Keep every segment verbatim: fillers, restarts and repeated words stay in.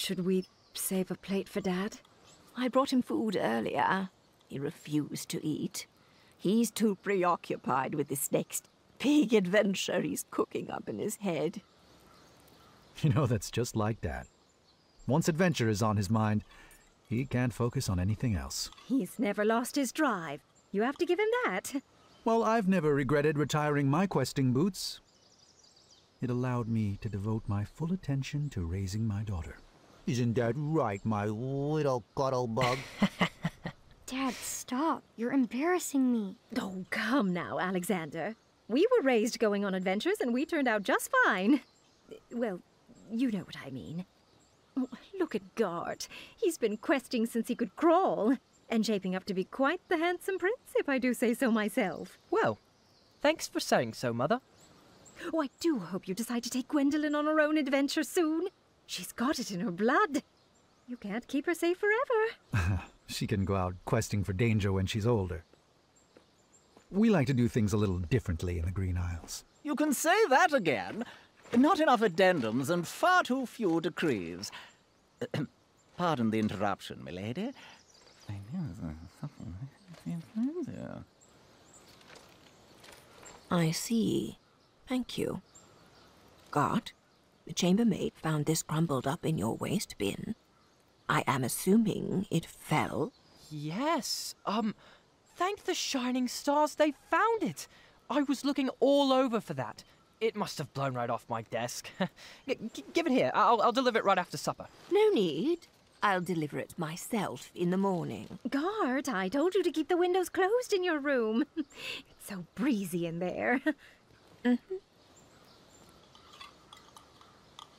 Should we save a plate for Dad? I brought him food earlier. He refused to eat. He's too preoccupied with this next big adventure he's cooking up in his head. You know, that's just like Dad. Once adventure is on his mind, he can't focus on anything else. He's never lost his drive. You have to give him that. Well, I've never regretted retiring my questing boots. It allowed me to devote my full attention to raising my daughter. Isn't that right, my little cuddle bug? Dad, stop. You're embarrassing me. Oh, come now, Alexander. We were raised going on adventures and we turned out just fine. Well, you know what I mean. Oh, look at Gart. He's been questing since he could crawl. And shaping up to be quite the handsome prince, if I do say so myself. Well, thanks for saying so, Mother. Oh, I do hope you decide to take Gwendolyn on her own adventure soon. She's got it in her blood. You can't keep her safe forever. She can go out questing for danger when she's older. We like to do things a little differently in the Green Isles. You can say that again. Not enough addendums and far too few decrees. Pardon the interruption, milady. I knew there was something I didn't find there. I see. Thank you. Gart, the chambermaid found this crumbled up in your waste bin. I am assuming it fell? Yes. Um, thank the shining stars they found it. I was looking all over for that. It must have blown right off my desk. G give it here. I'll, I'll deliver it right after supper. No need. I'll deliver it myself in the morning. Gart, I told you to keep the windows closed in your room. It's so breezy in there. Mm-hmm.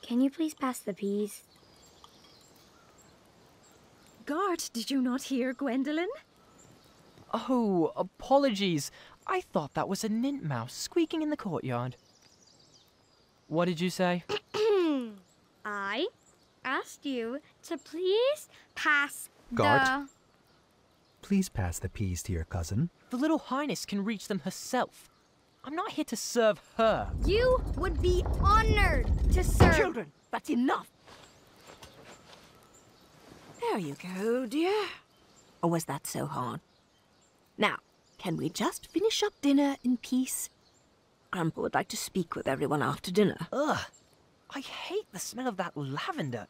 Can you please pass the peas? Gart, did you not hear Gwendolyn? Oh, apologies. I thought that was a nint mouse squeaking in the courtyard. What did you say? I... asked you to please pass Gart, the... please pass the peas to your cousin. The little highness can reach them herself. I'm not here to serve her. You would be honored to serve... Children, that's enough. There you go, dear. Or was that so hard? Now, can we just finish up dinner in peace? Grandpa would like to speak with everyone after dinner. Ugh. I hate the smell of that lavender.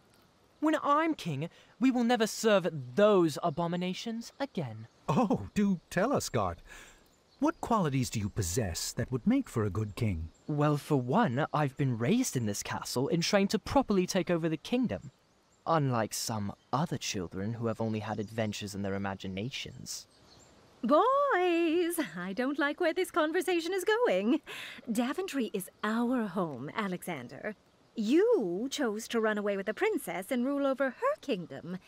When I'm king, we will never serve those abominations again. Oh, do tell us, Gart. What qualities do you possess that would make for a good king? Well, for one, I've been raised in this castle and trained to properly take over the kingdom. Unlike some other children who have only had adventures in their imaginations. Boys, I don't like where this conversation is going. Daventry is our home, Alexander. You chose to run away with a princess and rule over her kingdom.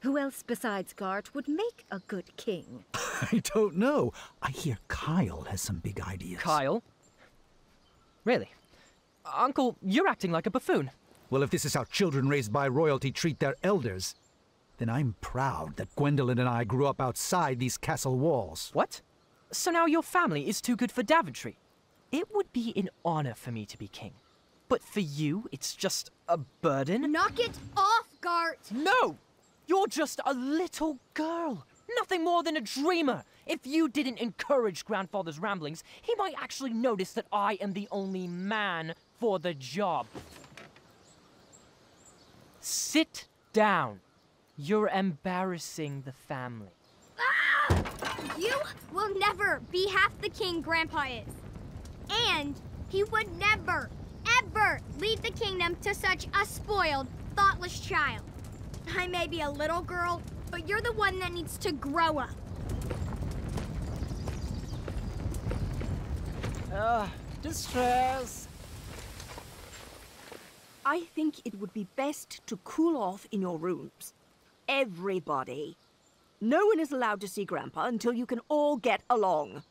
Who else besides Gart would make a good king? I don't know. I hear Kyle has some big ideas. Kyle? Really? Uncle, you're acting like a buffoon. Well, if this is how children raised by royalty treat their elders, then I'm proud that Gwendolyn and I grew up outside these castle walls. What? So now your family is too good for Daventry? It would be an honor for me to be king. But for you, it's just a burden. Knock it off, Gart! No! You're just a little girl. Nothing more than a dreamer. If you didn't encourage Grandfather's ramblings, he might actually notice that I am the only man for the job. Sit down. You're embarrassing the family. Ah! You will never be half the king Grandpa is. And he would never... ever leave the kingdom to such a spoiled, thoughtless child. I may be a little girl, but you're the one that needs to grow up. Ah, uh, distress. I think it would be best to cool off in your rooms. Everybody. No one is allowed to see Grandpa until you can all get along.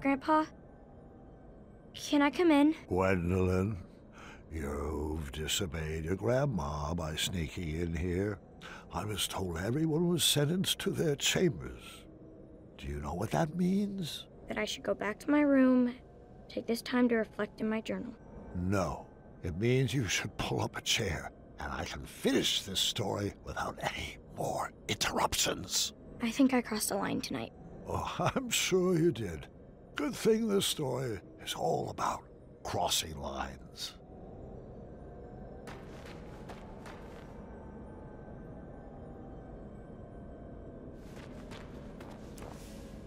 Grandpa, can I come in? Gwendolyn, You've disobeyed your grandma by sneaking in here. I was told everyone was sentenced to their chambers. Do you know what that means? That I should go back to my room, take this time to reflect in my journal. No. It means you should pull up a chair, and I can finish this story without any more interruptions. I think I crossed a line tonight. Oh, I'm sure you did. Good thing this story is all about crossing lines.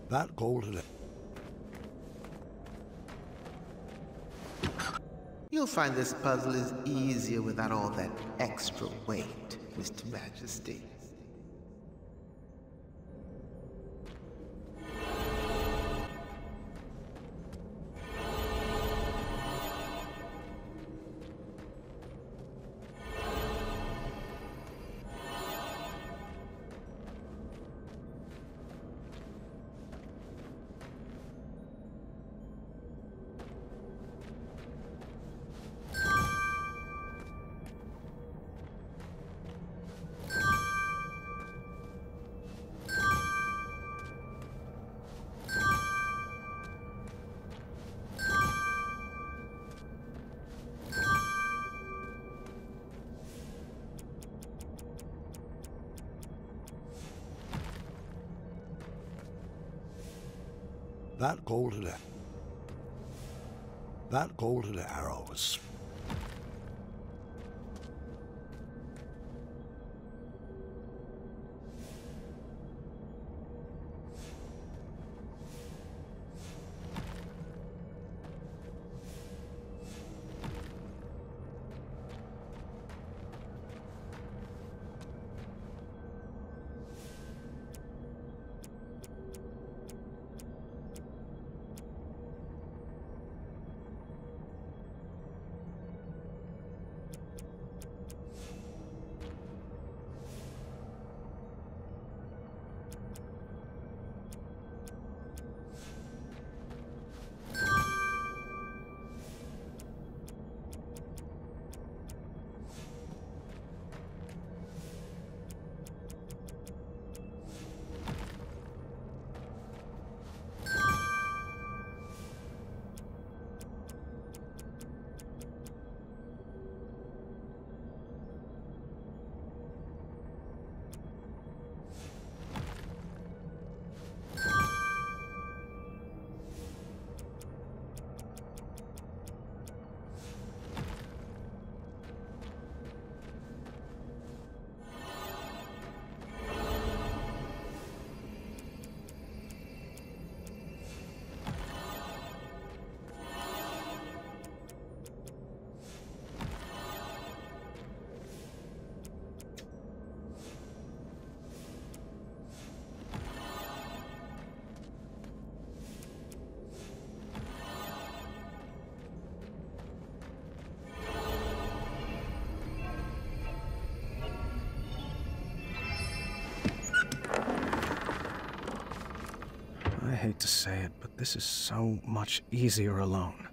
That golden... You'll find this puzzle is easier without all that extra weight, Mister Majesty. That golden, that golden arrow was... I hate to say it, but this is so much easier alone.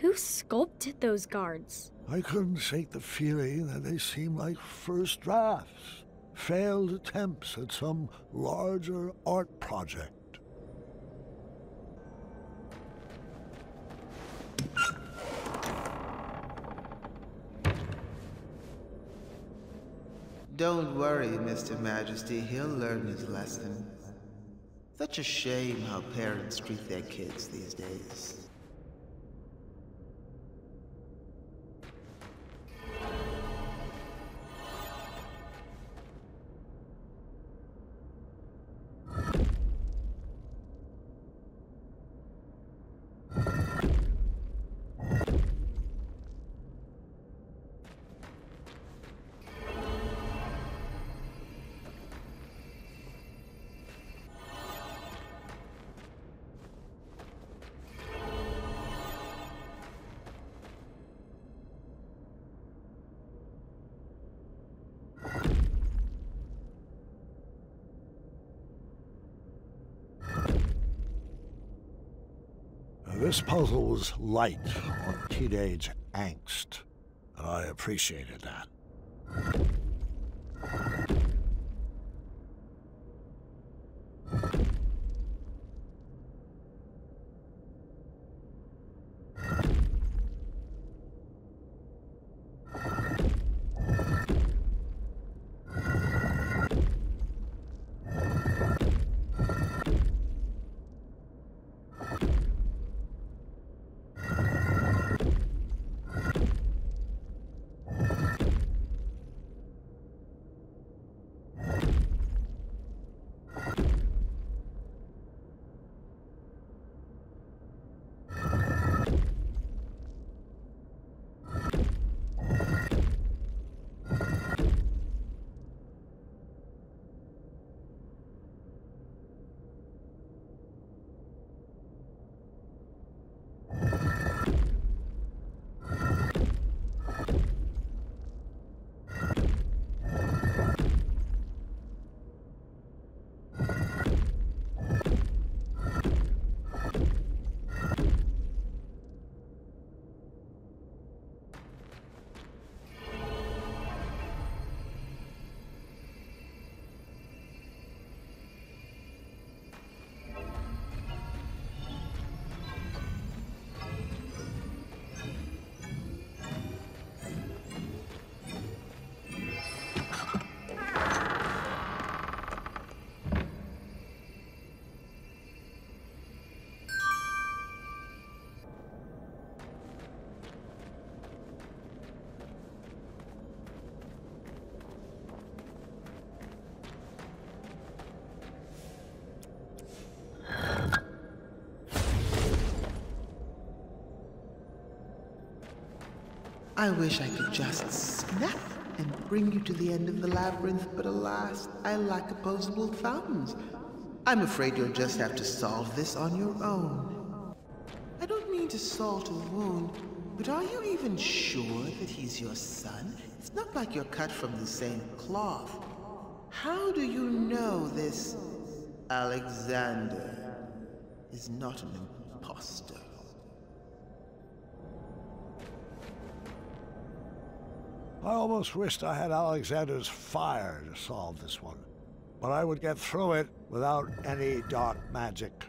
Who sculpted those guards? I couldn't shake the feeling that they seemed like first drafts, failed attempts at some larger art project. Don't worry, Mister Majesty, he'll learn his lesson. Such a shame how parents treat their kids these days. This puzzle was light on teenage angst, and I appreciated that. I wish I could just snap and bring you to the end of the labyrinth, but alas, I lack opposable thumbs. I'm afraid you'll just have to solve this on your own. I don't mean to salt a wound, but are you even sure that he's your son? It's not like you're cut from the same cloth. How do you know this Alexander is not an imposter? I almost wished I had Alexander's fire to solve this one, but I would get through it without any dark magic.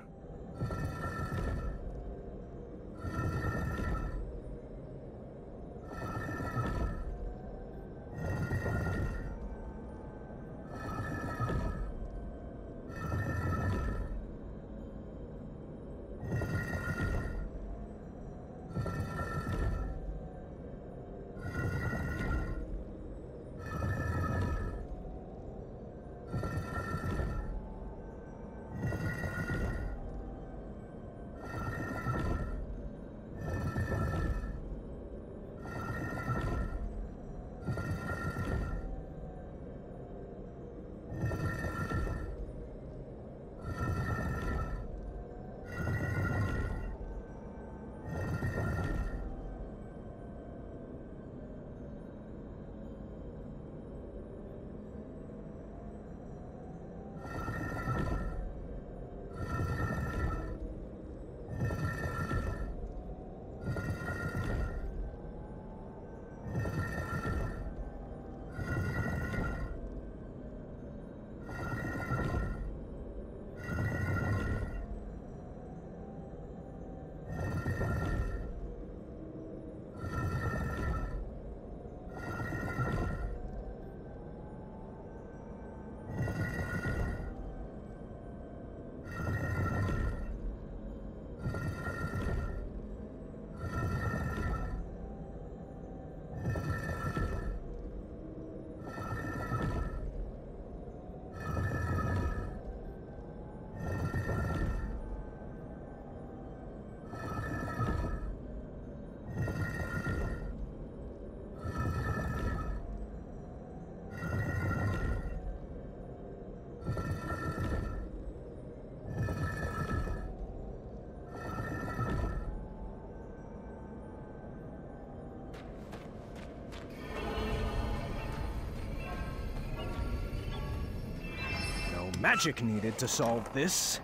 Magic needed to solve this.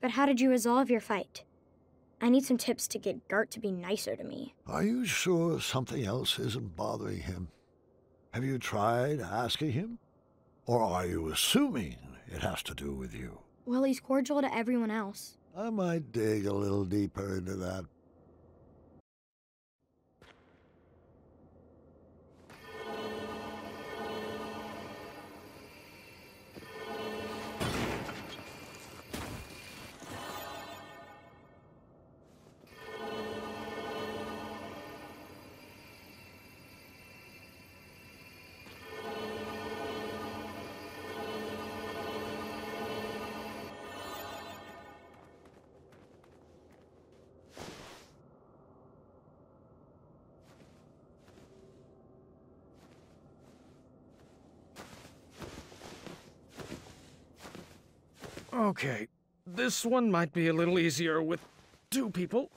But how did you resolve your fight? I need some tips to get Gart to be nicer to me. Are you sure something else isn't bothering him? Have you tried asking him? Or are you assuming it has to do with you? Well, he's cordial to everyone else. I might dig a little deeper into that. Okay, this one might be a little easier with two people.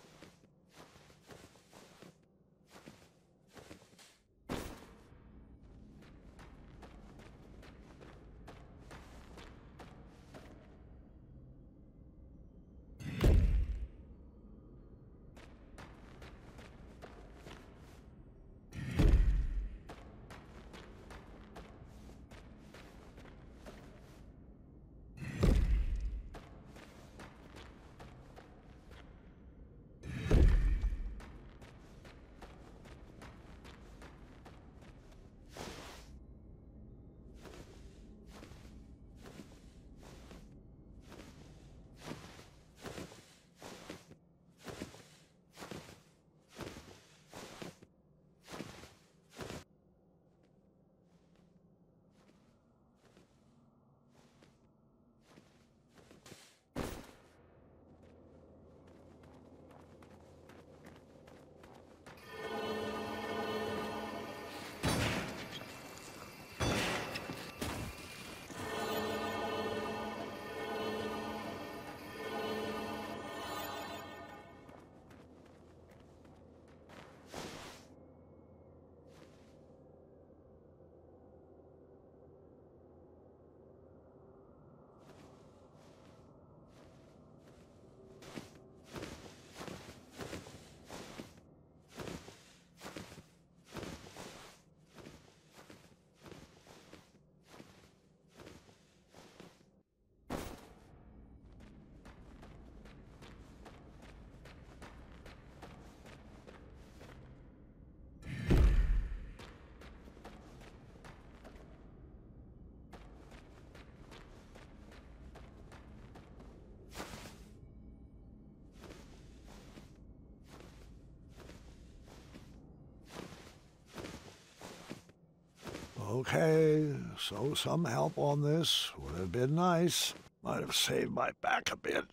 Okay, so some help on this would have been nice. Might have saved my back a bit.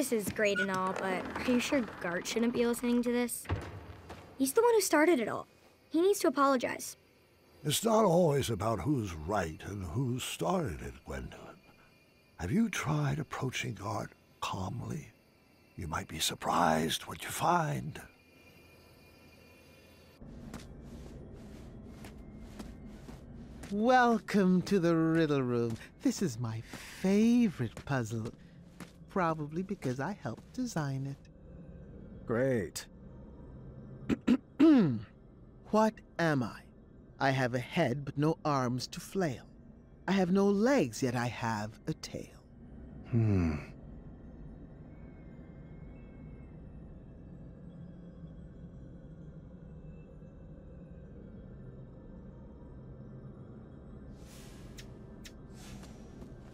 This is great and all, but are you sure Gart shouldn't be listening to this? He's the one who started it all. He needs to apologize. It's not always about who's right and who started it, Gwydion. Have you tried approaching Gart calmly? You might be surprised what you find. Welcome to the Riddle Room. This is my favorite puzzle. Probably because I helped design it. Great. What am I? I have a head but no arms to flail. I have no legs, yet I have a tail. Hmm.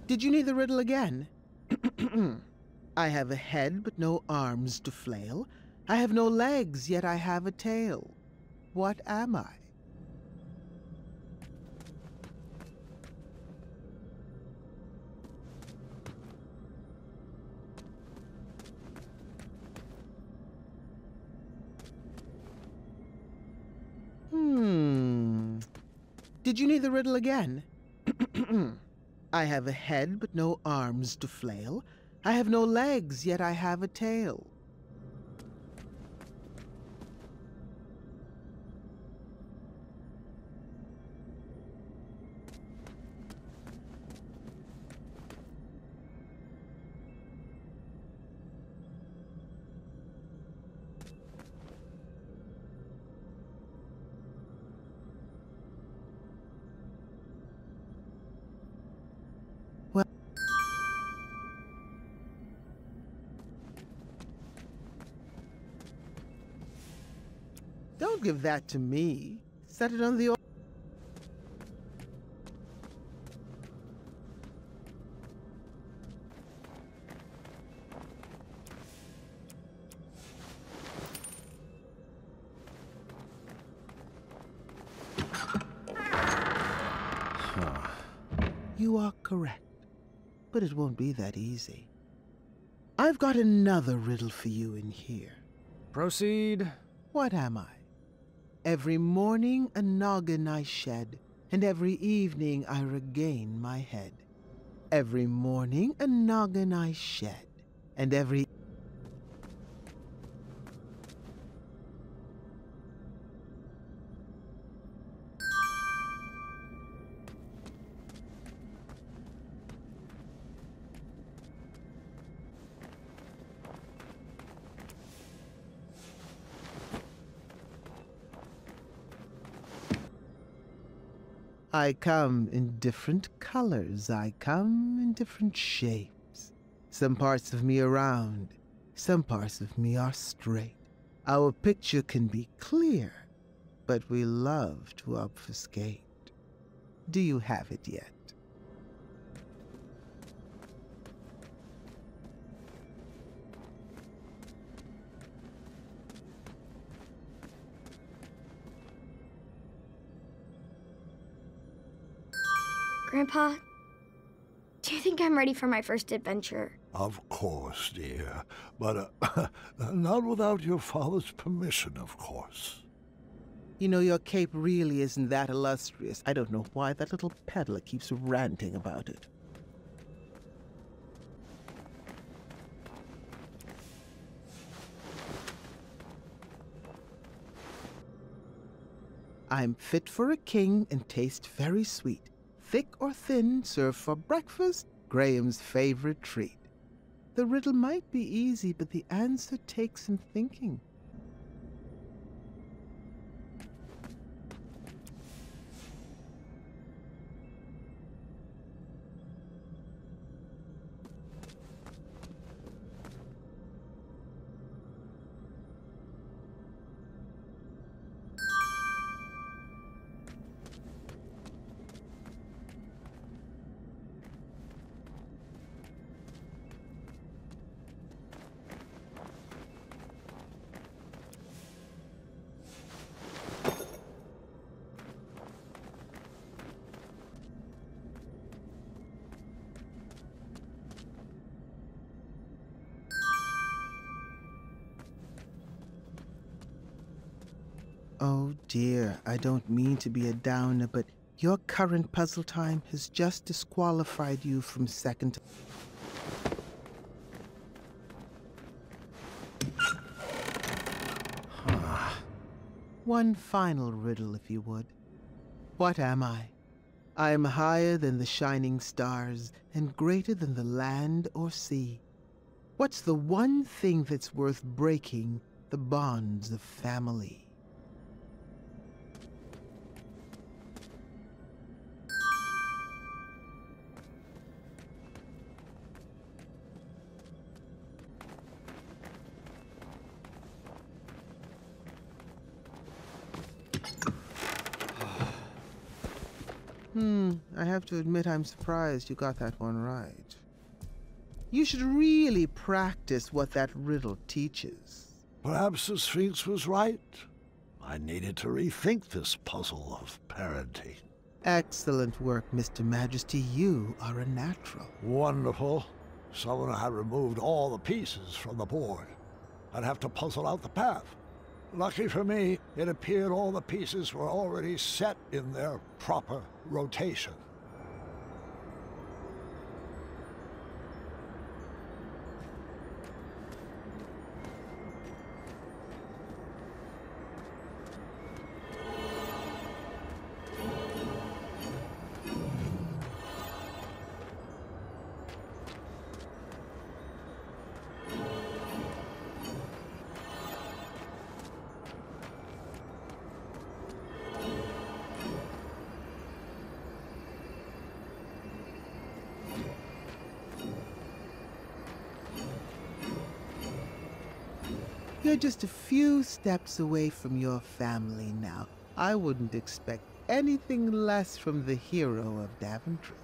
Did you need the riddle again? I have a head but no arms to flail. I have no legs, yet I have a tail. What am I? Hmm. Did you need the riddle again? I have a head but no arms to flail. I have no legs, yet I have a tail. Don't give that to me. Set it on the... Huh. You are correct, but it won't be that easy. I've got another riddle for you in here. Proceed. What am I? Every morning a noggin I shed, and every evening I regain my head. Every morning a noggin I shed, and every... I come in different colors, I come in different shapes. Some parts of me are round, some parts of me are straight. Our picture can be clear, but we love to obfuscate. Do you have it yet? Grandpa, do you think I'm ready for my first adventure? Of course, dear. But uh, not without your father's permission, of course. You know, your cape really isn't that illustrious. I don't know why that little peddler keeps ranting about it. I'm fit for a king and taste very sweet. Thick or thin, serve for breakfast, Graham's favorite treat. The riddle might be easy, but the answer takes some thinking. Dear, I don't mean to be a downer, but your current puzzle time has just disqualified you from second to... Huh. One final riddle, if you would. What am I? I am higher than the shining stars and greater than the land or sea. What's the one thing that's worth breaking the bonds of family? Hmm, I have to admit I'm surprised you got that one right. You should really practice what that riddle teaches. Perhaps the Sphinx was right. I needed to rethink this puzzle of parenting. Excellent work, Mister Majesty. You are a natural. Wonderful. Someone had removed all the pieces from the board. I'd have to puzzle out the path. Lucky for me, it appeared all the pieces were already set in their proper rotation. You're just a few steps away from your family now. I wouldn't expect anything less from the hero of Daventry.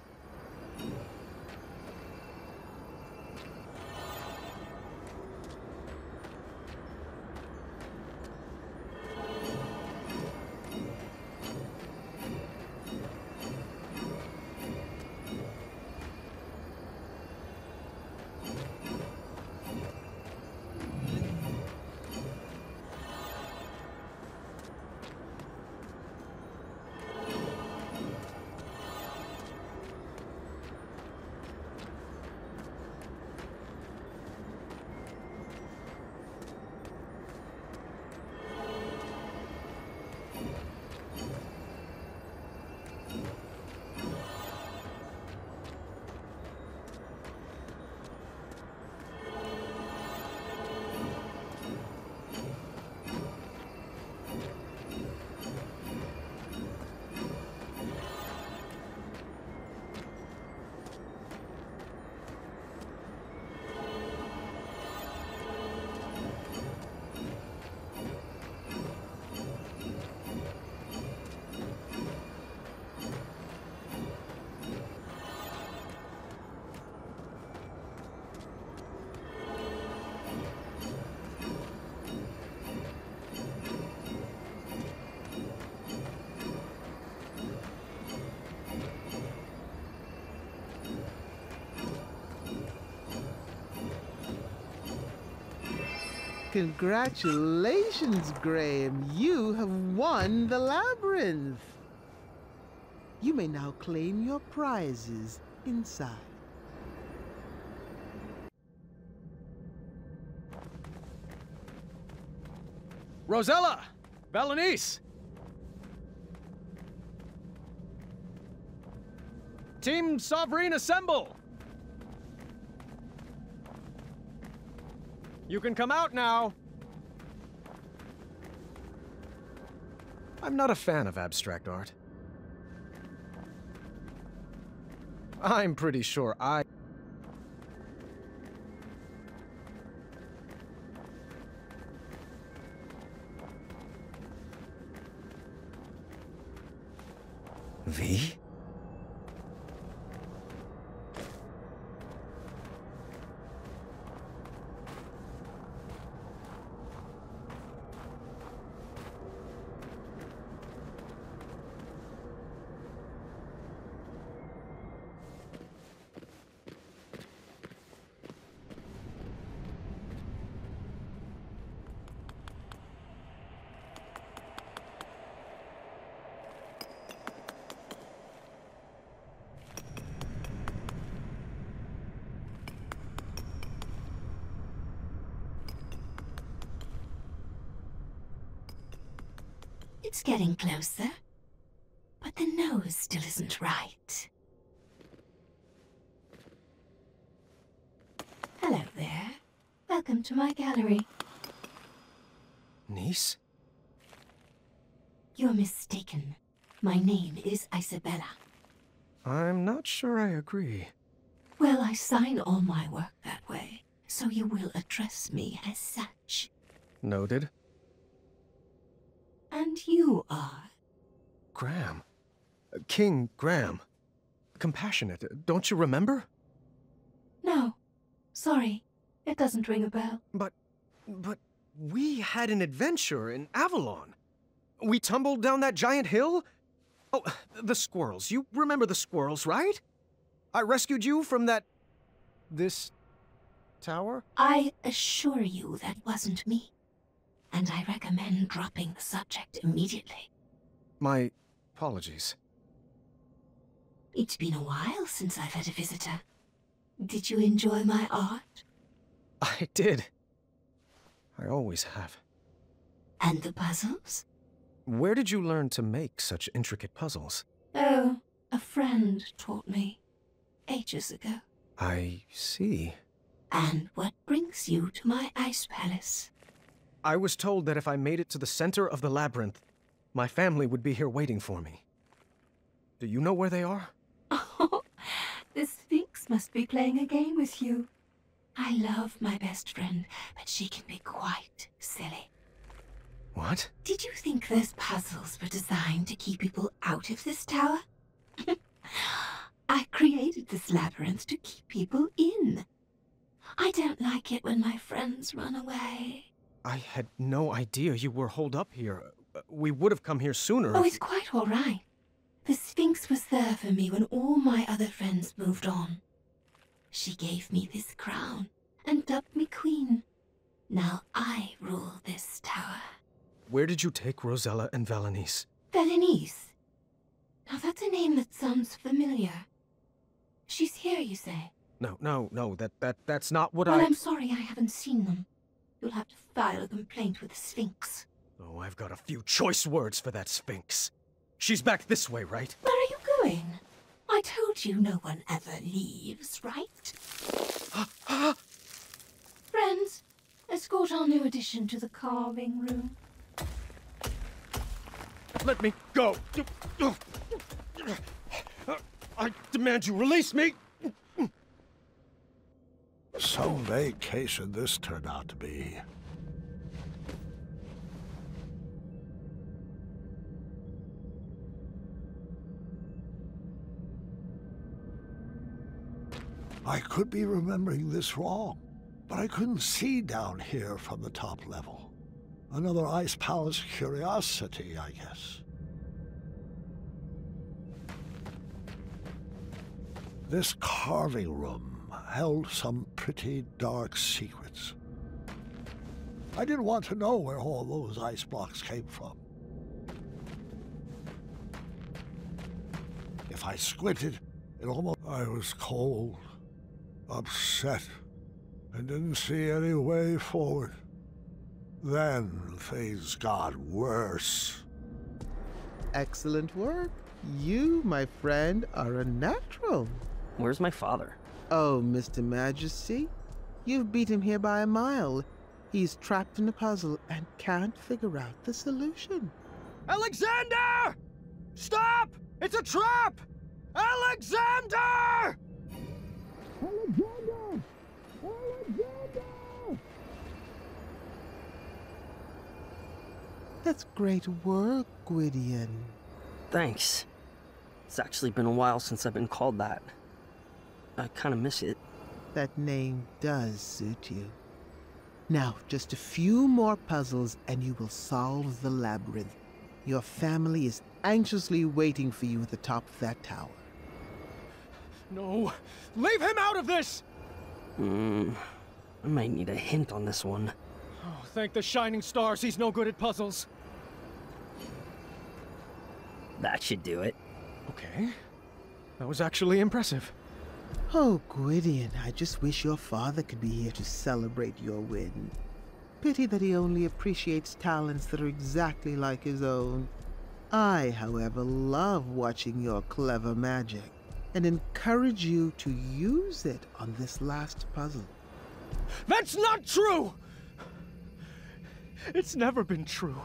Congratulations, Graham. You have won the labyrinth. You may now claim your prizes inside. Rosella! Berenice! Team Sovereign, assemble! You can come out now! I'm not a fan of abstract art. I'm pretty sure I... V? It's getting closer, but the nose still isn't right. Hello there. Welcome to my gallery. Niece? You're mistaken. My name is Isabella. I'm not sure I agree. Well, I sign all my work that way, so you will address me as such. Noted. And you are? Graham. King Graham. Compassionate, don't you remember? No. Sorry. It doesn't ring a bell. But... but we had an adventure in Avalon. We tumbled down that giant hill. Oh, the squirrels. You remember the squirrels, right? I rescued you from that... this... tower? I assure you that wasn't me. And I recommend dropping the subject immediately. My apologies. It's been a while since I've had a visitor. Did you enjoy my art? I did. I always have. And the puzzles? Where did you learn to make such intricate puzzles? Oh, a friend taught me. Ages ago. I see. And what brings you to my ice palace? I was told that if I made it to the center of the labyrinth, my family would be here waiting for me. Do you know where they are? Oh, the Sphinx must be playing a game with you. I love my best friend, but she can be quite silly. What? Did you think those puzzles were designed to keep people out of this tower? I created this labyrinth to keep people in. I don't like it when my friends run away. I had no idea you were holed up here. We would have come here sooner. Oh, it's quite all right. The Sphinx was there for me when all my other friends moved on. She gave me this crown and dubbed me queen. Now I rule this tower. Where did you take Rosella and Valenice? Valenice? Now that's a name that sounds familiar. She's here, you say? No, no, no, that, that, that's not what well, I... Well, I'm sorry I haven't seen them. You'll have to file a complaint with the Sphinx. Oh, I've got a few choice words for that Sphinx. She's back this way, right? Where are you going? I told you no one ever leaves, right? Friends, escort our new addition to the carving room. Let me go! I demand you release me! So vague case should this turn out to be. I could be remembering this wrong, but I couldn't see down here from the top level. Another ice palace curiosity, I guess. This carving room held some pretty dark secrets. I didn't want to know where all those ice blocks came from. If I squinted, it almost... I was cold, upset, and didn't see any way forward. Then things got worse. Excellent work. You, my friend, are a natural. Where's my father? Oh, Mister Majesty, you've beat him here by a mile. He's trapped in a puzzle and can't figure out the solution. Alexander! Stop! It's a trap! Alexander! Alexander! Alexander! That's great work, Gwydion. Thanks. It's actually been a while since I've been called that. I kind of miss it. That name does suit you. Now, just a few more puzzles and you will solve the labyrinth. Your family is anxiously waiting for you at the top of that tower. No! Leave him out of this! Hmm. I might need a hint on this one. Oh, thank the shining stars, he's no good at puzzles. That should do it. Okay. That was actually impressive. Oh, Gwydion, I just wish your father could be here to celebrate your win. Pity that he only appreciates talents that are exactly like his own. I, however, love watching your clever magic and encourage you to use it on this last puzzle. That's not true! It's never been true.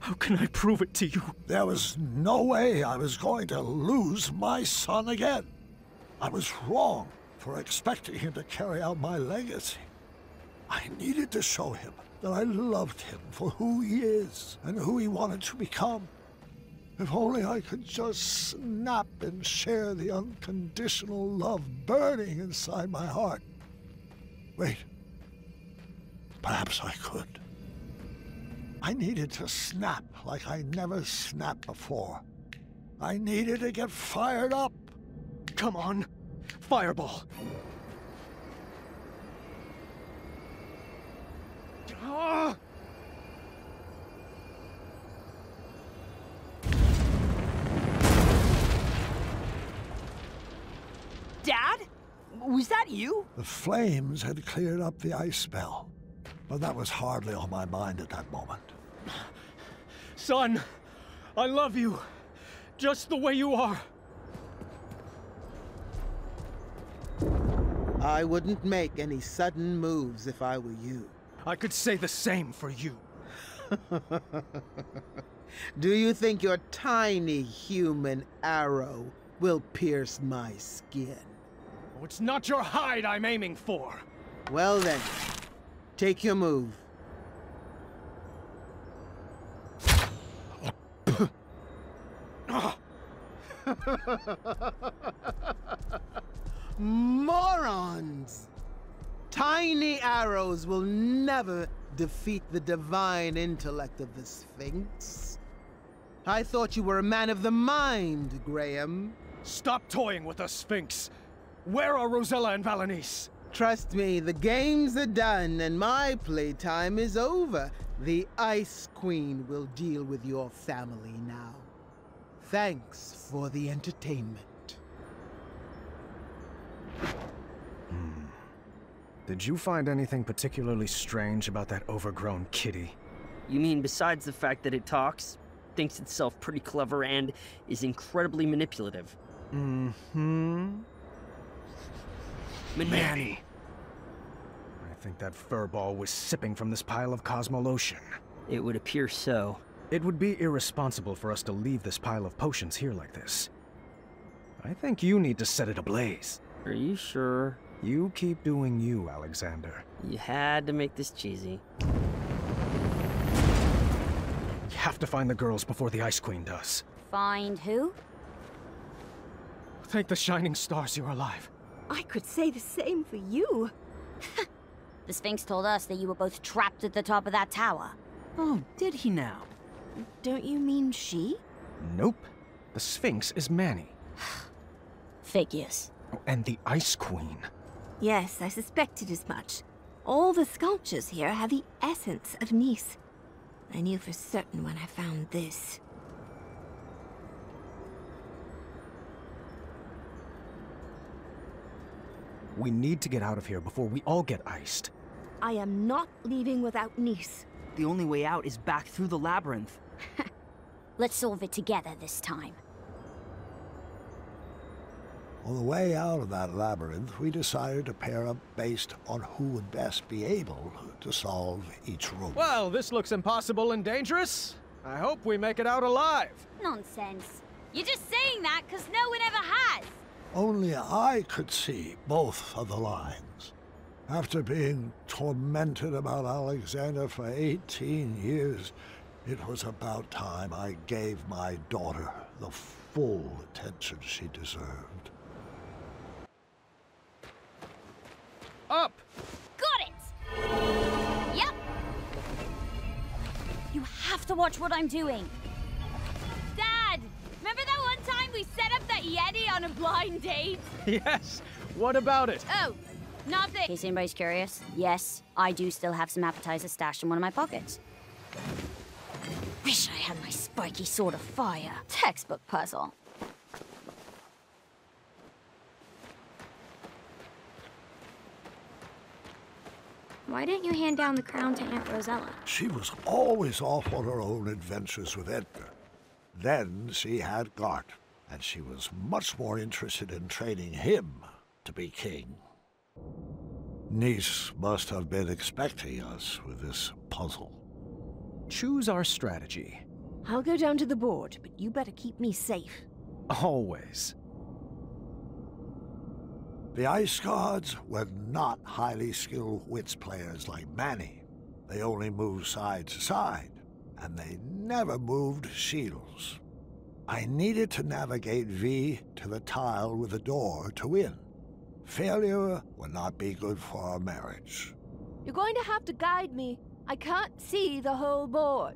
How can I prove it to you? There was no way I was going to lose my son again. I was wrong for expecting him to carry out my legacy. I needed to show him that I loved him for who he is and who he wanted to become. If only I could just snap and share the unconditional love burning inside my heart. Wait. Perhaps I could. I needed to snap like I never snapped before. I needed to get fired up. Come on, fireball. Ah! Dad? Was that you? The flames had cleared up the ice spell, but that was hardly on my mind at that moment. Son, I love you, just the way you are. I wouldn't make any sudden moves if I were you. I could say the same for you. Do you think your tiny human arrow will pierce my skin? Oh, it's not your hide I'm aiming for. Well then, take your move. Morons! Tiny arrows will never defeat the divine intellect of the Sphinx. I thought you were a man of the mind, Graham. Stop toying with us, Sphinx. Where are Rosella and Valenice? Trust me, the games are done and my playtime is over. The Ice Queen will deal with your family now. Thanks for the entertainment. Hmm. Did you find anything particularly strange about that overgrown kitty? You mean besides the fact that it talks, thinks itself pretty clever, and is incredibly manipulative? Mm-hmm. Manannan! I think that furball was sipping from this pile of Cosmolotion. It would appear so. It would be irresponsible for us to leave this pile of potions here like this. I think you need to set it ablaze. Are you sure? You keep doing you, Alexander. You had to make this cheesy. You have to find the girls before the Ice Queen does. Find who? Thank the shining stars you're alive. I could say the same for you. The Sphinx told us that you were both trapped at the top of that tower. Oh, did he now? Don't you mean she? Nope. The Sphinx is Manny. Figures. Oh, and the Ice Queen. Yes, I suspected as much. All the sculptures here have the essence of Nice. I knew for certain when I found this. We need to get out of here before we all get iced. I am not leaving without Nice. The only way out is back through the labyrinth. Let's solve it together this time. On the way out of that labyrinth, we decided to pair up based on who would best be able to solve each room. Well, this looks impossible and dangerous. I hope we make it out alive. Nonsense. You're just saying that because no one ever has. Only I could see both of the lines. After being tormented about Alexander for eighteen years, it was about time I gave my daughter the full attention she deserved. Up! Got it! Yep! You have to watch what I'm doing. Dad! Remember that one time we set up that Yeti on a blind date? Yes! What about it? Oh! Nothing! In case anybody's curious, yes, I do still have some appetizer stashed in one of my pockets. Wish I had my spiky sword of fire. Textbook puzzle. Why didn't you hand down the crown to Aunt Rosella? She was always off on her own adventures with Edgar. Then she had Gart, and she was much more interested in training him to be king. Niece must have been expecting us with this puzzle. Choose our strategy. I'll go down to the board, but you better keep me safe. Always. The Ice Guards were not highly skilled wits players like Manny. They only moved side to side, and they never moved shields. I needed to navigate V to the tile with a door to win. Failure would not be good for our marriage. You're going to have to guide me. I can't see the whole board.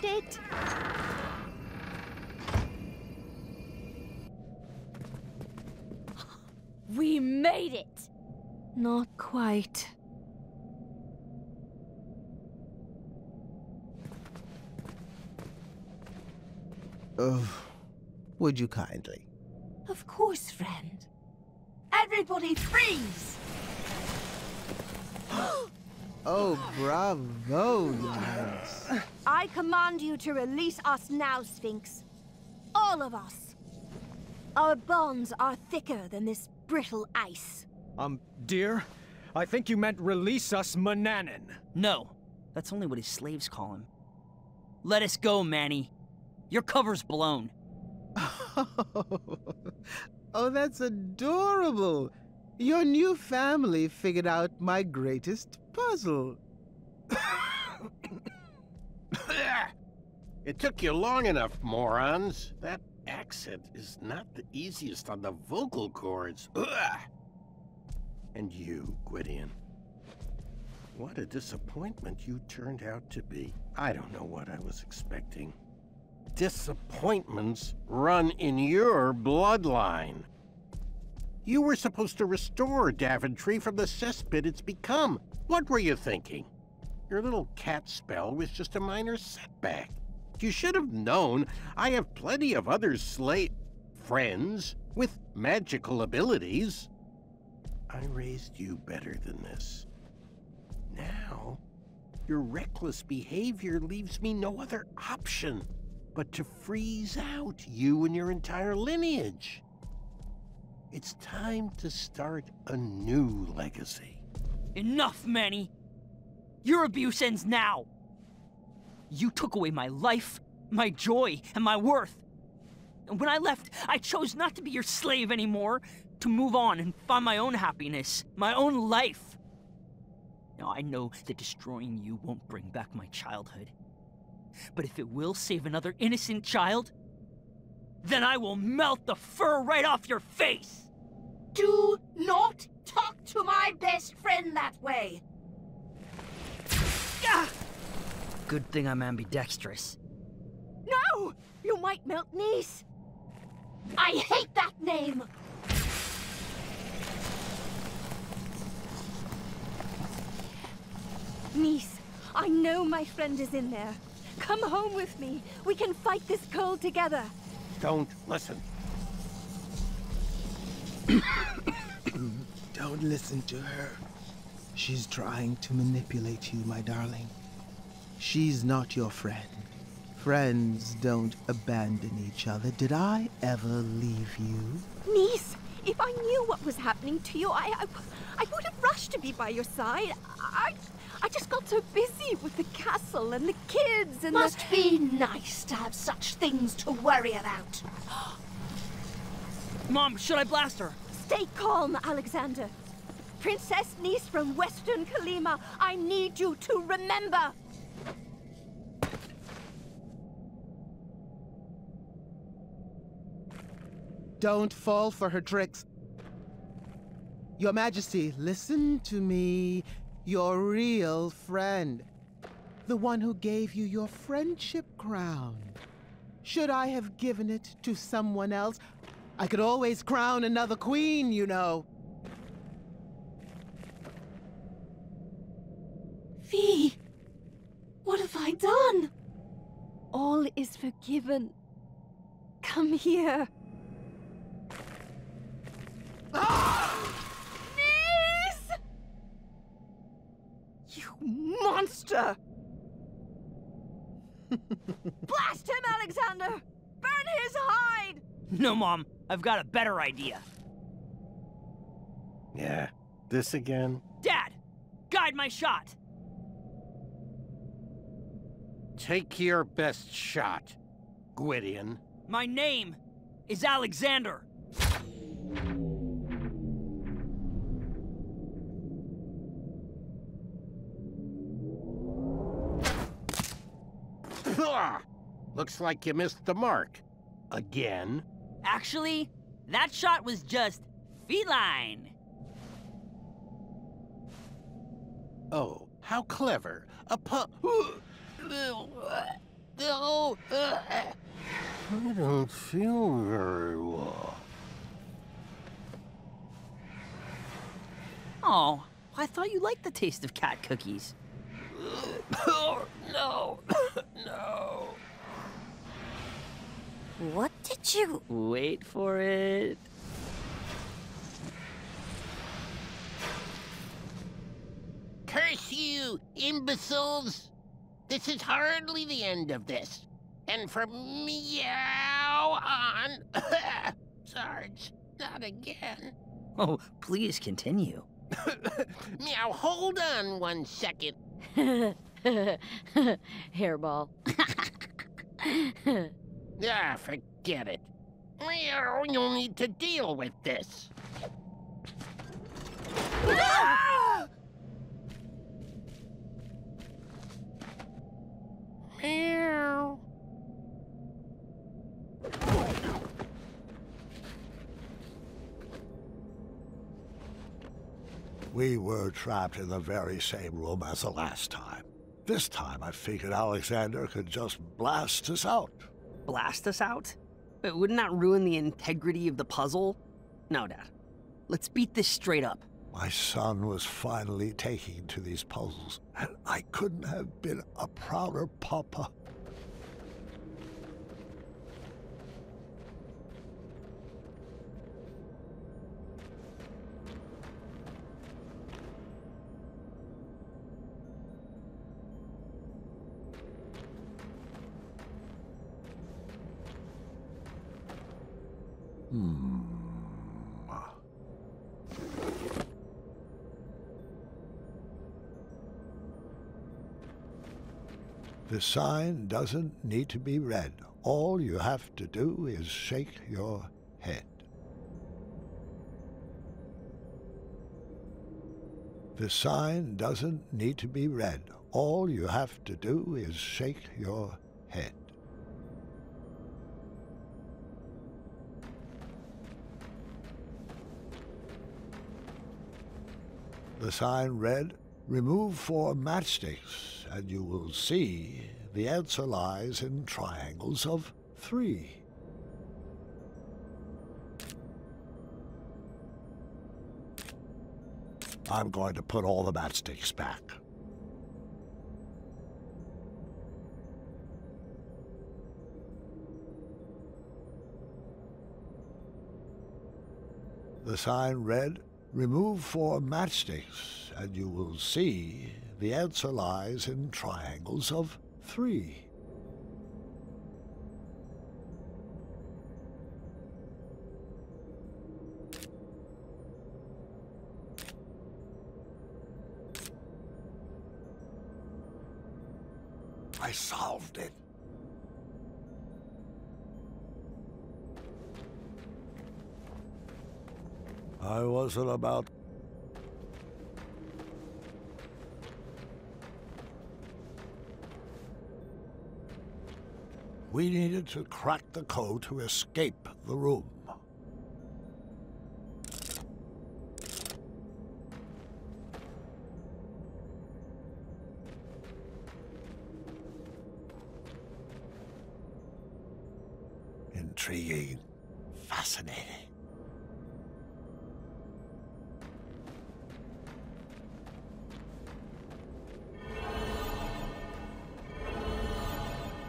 crushed it. We made it! Not quite. Oh, would you kindly? Of course, friend. Everybody freeze! Oh, bravo, Lance. I command you to release us now, Sphinx. All of us. Our bonds are thicker than this brittle ice. Um, dear, I think you meant release us, Manannan. No, that's only what his slaves call him. Let us go, Manny. Your cover's blown. Oh, that's adorable. Your new family figured out my greatest puzzle. It took you long enough, morons. That accent is not the easiest on the vocal cords. Ugh. And you, Gwydion. What a disappointment you turned out to be. I don't know what I was expecting. Disappointments run in your bloodline. You were supposed to restore Daventry from the cesspit it's become. What were you thinking? Your little cat spell was just a minor setback. You should have known I have plenty of other slave friends with magical abilities. I raised you better than this. Now, your reckless behavior leaves me no other option but to freeze out you and your entire lineage. It's time to start a new legacy. Enough, Manny! Your abuse ends now! You took away my life, my joy, and my worth. And when I left, I chose not to be your slave anymore, to move on and find my own happiness, my own life. Now, I know that destroying you won't bring back my childhood. But if it will save another innocent child, then I will melt the fur right off your face! Do not talk to my best friend that way! Ah! Good thing I'm ambidextrous. No! You might melt Niece! I hate that name! Niece, I know my friend is in there. Come home with me. We can fight this cold together. Don't listen. Don't listen to her. She's trying to manipulate you, my darling. She's not your friend. Friends don't abandon each other. Did I ever leave you? Niece, if I knew what was happening to you, I, I, I would have rushed to be by your side. I... I just got so busy with the castle and the kids and Must the... be nice to have such things to worry about. Mom, should I blast her? Stay calm, Alexander. Princess Niece from Western Kalima, I need you to remember. Don't fall for her tricks. Your Majesty, listen to me. Your real friend. The one who gave you your friendship crown. Should I have given it to someone else? I could always crown another queen, you know. Vee, what have I done? All is forgiven. Come here. Monster! Blast him, Alexander! Burn his hide! No, Mom. I've got a better idea. Yeah, this again? Dad! Guide my shot! Take your best shot, Gwydion. My name is Alexander. Looks like you missed the mark. Again. Actually, that shot was just feline. Oh, how clever. A pu- No! I don't feel very well. Oh, I thought you liked the taste of cat cookies. Oh, no, no. What did you... Wait for it. Curse you, imbeciles! This is hardly the end of this. And from meow on... Sarge, not again. Oh, please continue. Meow, hold on one second. Hairball. Ah, forget it. Meow, you'll need to deal with this. Ah! Meow. We were trapped in the very same room as the last time. This time I figured Alexander could just blast us out. Blast us out? But wouldn't that ruin the integrity of the puzzle? No, Dad. Let's beat this straight up. My son was finally taking to these puzzles, and I couldn't have been a prouder papa. Hmm. The sign doesn't need to be read. All you have to do is shake your head. The sign doesn't need to be read. All you have to do is shake your head. The sign read, remove four matchsticks, and you will see the answer lies in triangles of three. I'm going to put all the matchsticks back. The sign read, remove four matchsticks, and you will see the answer lies in triangles of three. I solved it. I wasn't about... We needed to crack the code to escape the room. Intriguing. Fascinating.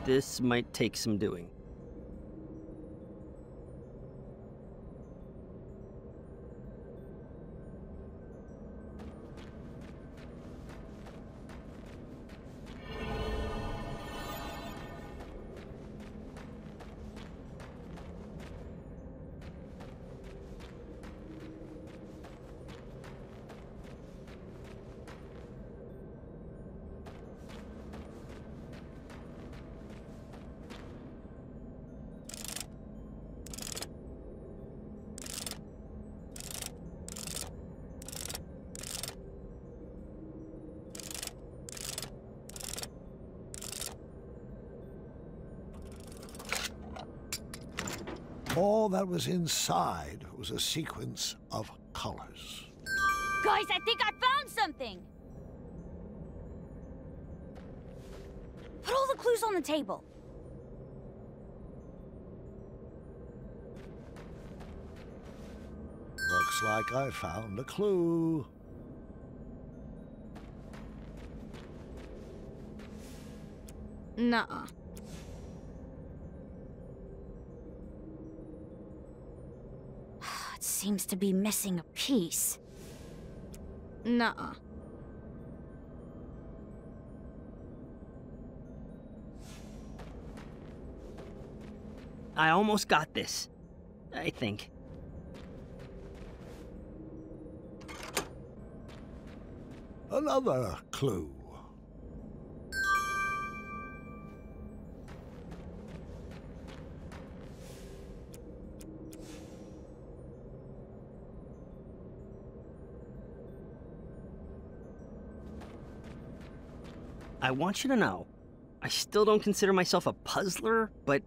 This might take some doing. All that was inside was a sequence of colors. Guys, I think I found something! Put all the clues on the table. like I found a clue. Nuh-uh. It seems to be missing a piece. Nuh-uh. I almost got this, I think. Another clue. I want you to know, I still don't consider myself a puzzler, but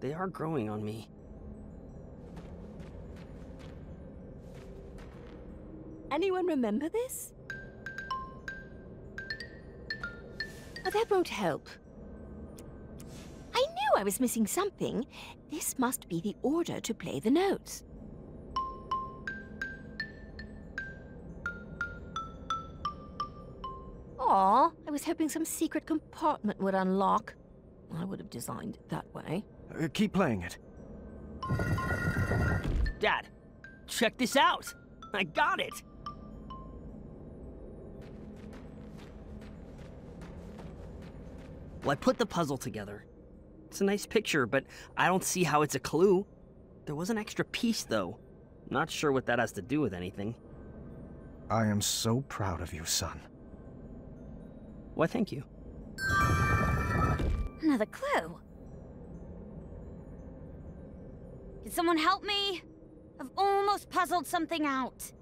they are growing on me. Anyone remember this? Oh, that won't help. I knew I was missing something. This must be the order to play the notes. Aw, I was hoping some secret compartment would unlock. I would have designed it that way. Uh, keep playing it. Dad, check this out! I got it! Well, I put the puzzle together. It's a nice picture, but I don't see how it's a clue. There was an extra piece, though. Not sure what that has to do with anything. I am so proud of you, son. Why, thank you. Another clue. Can someone help me? I've almost puzzled something out.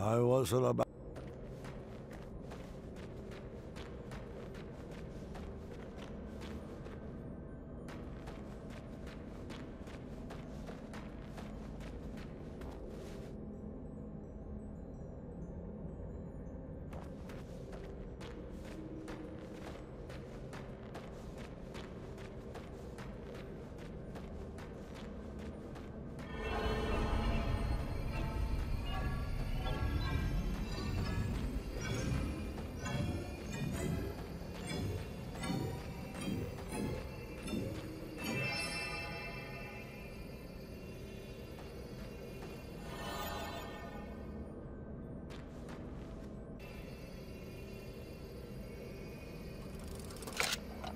I wasn't about.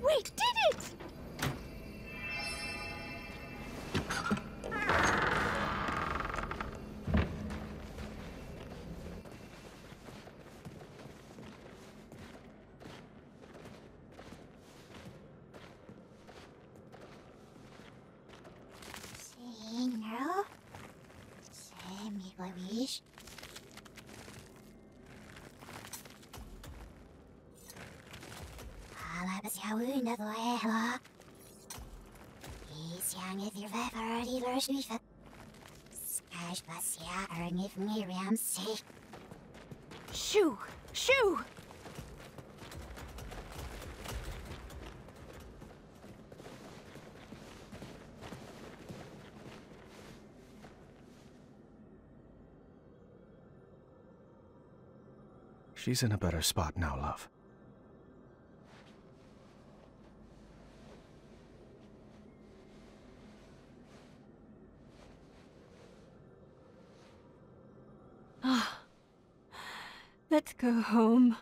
We did it! See now? Say me what we wish. Shoo! Shoo! She's in a better spot now, love. Let's go home.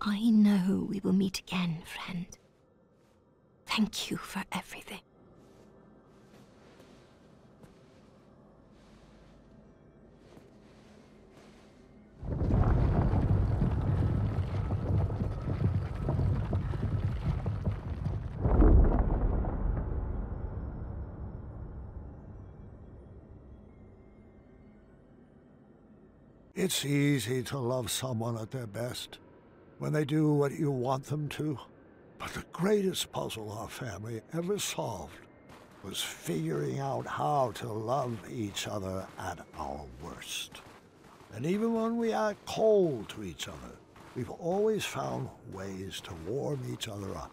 I know we will meet again, friend. Thank you for everything. It's easy to love someone at their best, when they do what you want them to. But the greatest puzzle our family ever solved was figuring out how to love each other at our worst. And even when we act cold to each other, we've always found ways to warm each other up.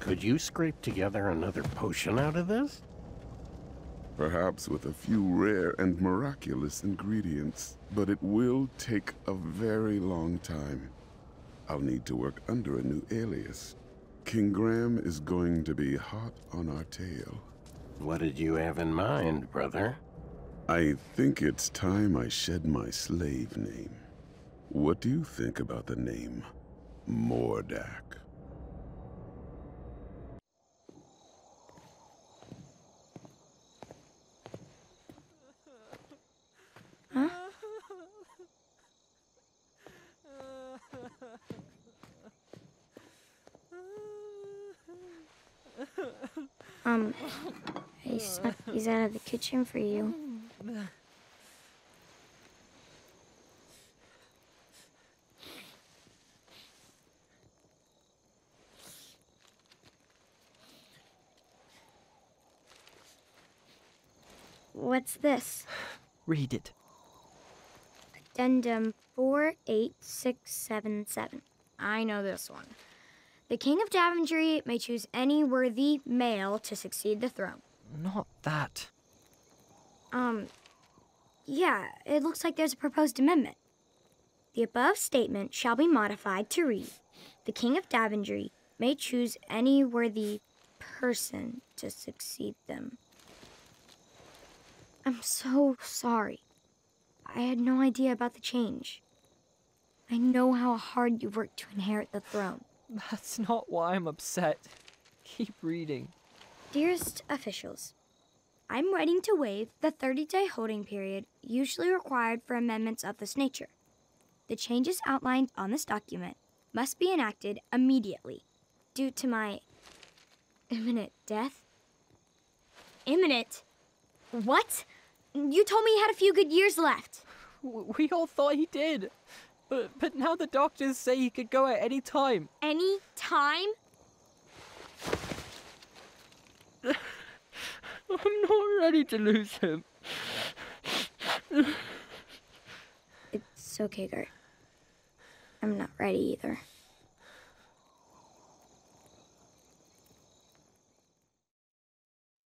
Could you scrape together another potion out of this? Perhaps with a few rare and miraculous ingredients, but it will take a very long time. I'll need to work under a new alias. King Graham is going to be hot on our tail. What did you have in mind, brother? I think it's time I shed my slave name. What do you think about the name Mordak? Um, I snuck these out of the kitchen for you. What's this? Read it. Addendum four eight six seven seven. I know this one. The King of Daventry may choose any worthy male to succeed the throne. Not that. Um, yeah, it looks like there's a proposed amendment. The above statement shall be modified to read, the King of Daventry may choose any worthy person to succeed them. I'm so sorry. I had no idea about the change. I know how hard you worked to inherit the throne. That's not why I'm upset. Keep reading. Dearest officials, I'm writing to waive the thirty-day holding period usually required for amendments of this nature. The changes outlined on this document must be enacted immediately due to my imminent death. Imminent? What? You told me he had a few good years left. We all thought he did. But, but now the doctors say he could go at any time. Any time? I'm not ready to lose him. It's okay, Gert. I'm not ready either.